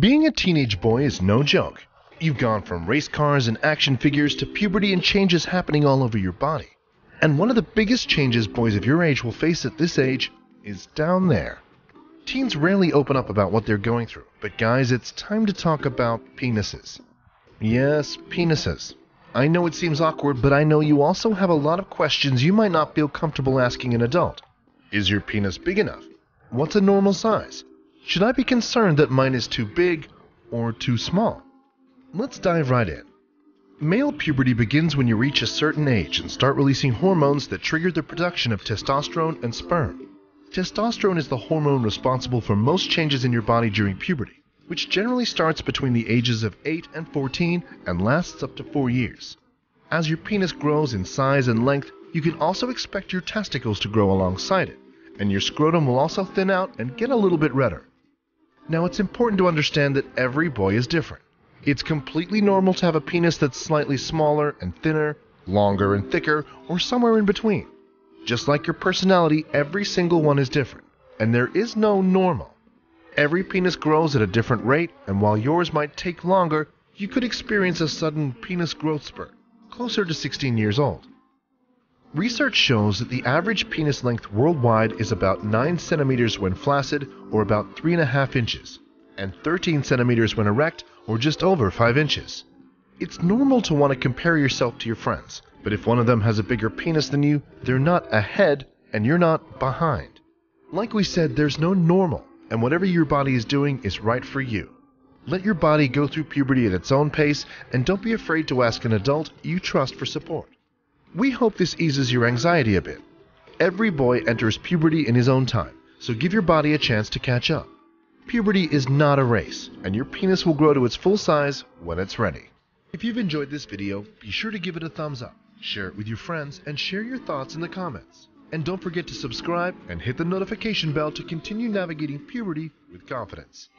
Being a teenage boy is no joke. You've gone from race cars and action figures to puberty and changes happening all over your body. And one of the biggest changes boys of your age will face at this age is down there. Teens rarely open up about what they're going through, but guys, it's time to talk about penises. Yes, penises. I know it seems awkward, but I know you also have a lot of questions you might not feel comfortable asking an adult. Is your penis big enough? What's a normal size? Should I be concerned that mine is too big or too small? Let's dive right in. Male puberty begins when you reach a certain age and start releasing hormones that trigger the production of testosterone and sperm. Testosterone is the hormone responsible for most changes in your body during puberty, which generally starts between the ages of 8 and 14 and lasts up to 4 years. As your penis grows in size and length, you can also expect your testicles to grow alongside it, and your scrotum will also thin out and get a little bit redder. Now, it's important to understand that every boy is different. It's completely normal to have a penis that's slightly smaller and thinner, longer and thicker, or somewhere in between. Just like your personality, every single one is different, and there is no normal. Every penis grows at a different rate, and while yours might take longer, you could experience a sudden penis growth spurt, closer to 16 years old. Research shows that the average penis length worldwide is about 9 centimeters when flaccid, or about 3.5 inches, and 13 centimeters when erect, or just over 5 inches. It's normal to want to compare yourself to your friends, but if one of them has a bigger penis than you, they're not ahead and you're not behind. Like we said, there's no normal, and whatever your body is doing is right for you. Let your body go through puberty at its own pace, and don't be afraid to ask an adult you trust for support. We hope this eases your anxiety a bit. Every boy enters puberty in his own time, so give your body a chance to catch up. Puberty is not a race, and your penis will grow to its full size when it's ready. If you've enjoyed this video, be sure to give it a thumbs up, share it with your friends, and share your thoughts in the comments. And don't forget to subscribe and hit the notification bell to continue navigating puberty with confidence.